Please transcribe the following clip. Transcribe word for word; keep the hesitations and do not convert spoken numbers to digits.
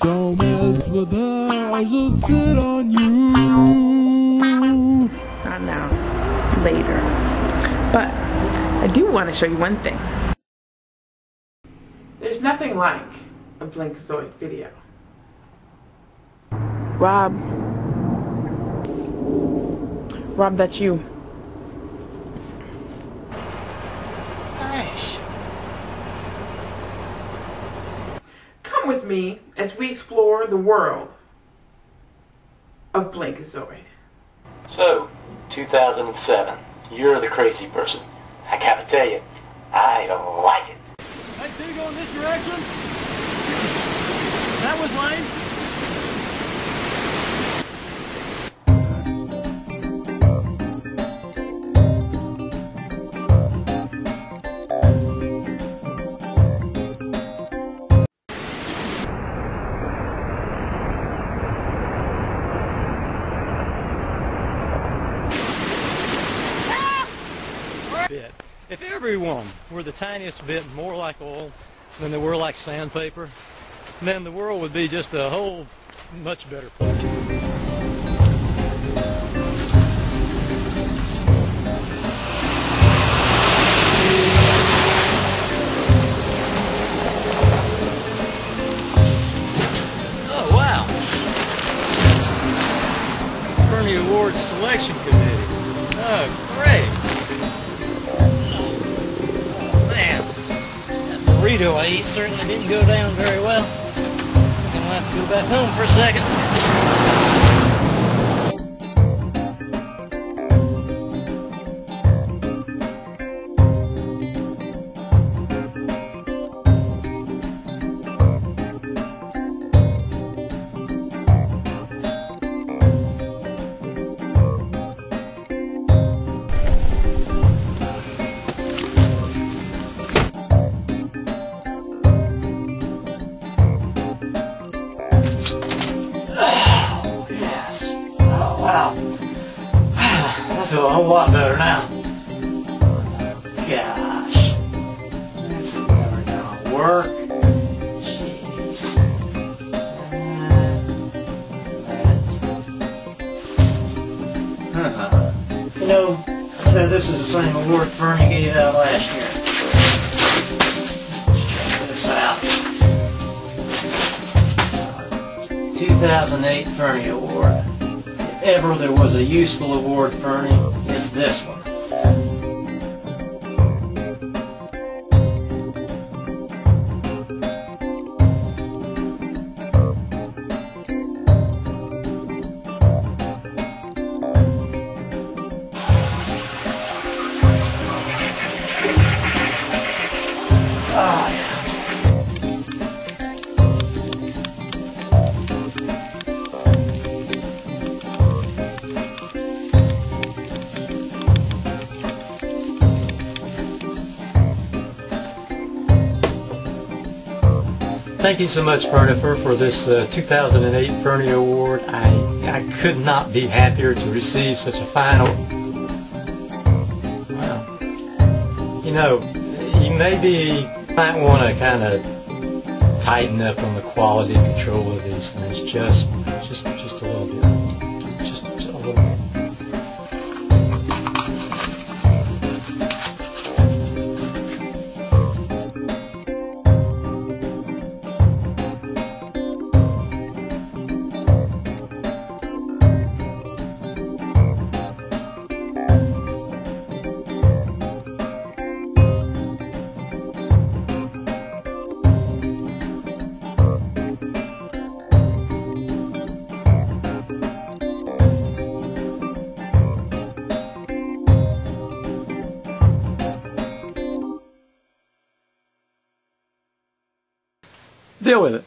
Don't mess with her, I'll just sit on you. I know, later. But I do want to show you one thing. There's nothing like a Blinkazoid video. Rob. Rob, that's you. Gosh. Come with me as we explore the world of Blinkazoid. So, two thousand seven, you're the crazy person. I gotta tell you, I like it. That city going this direction? That was lame. Bit. If everyone were the tiniest bit more like oil than they were like sandpaper, then the world would be just a whole much better place. Oh, wow. Fernie Awards Selection Committee. Oh, great. Burrito I eat certainly didn't go down very well. I'm gonna have to go back home for a second. Wow, I feel a whole lot better now. Gosh, this is never gonna work. Jeez. Huh. You know, I know this is the same award Fernie gave out last year. Check this out. two thousand eight Fernie Award. Ever there was a useful award, Fernie, it's this one. Ah, yeah. Thank you so much, Furnifer, for this uh, two thousand eight Fernie Award. I, I could not be happier to receive such a fine award. Wow. You know, you maybe might want to kind of tighten up on the quality control of these things just, just, just a little bit. Just, just a little bit. Deal with it.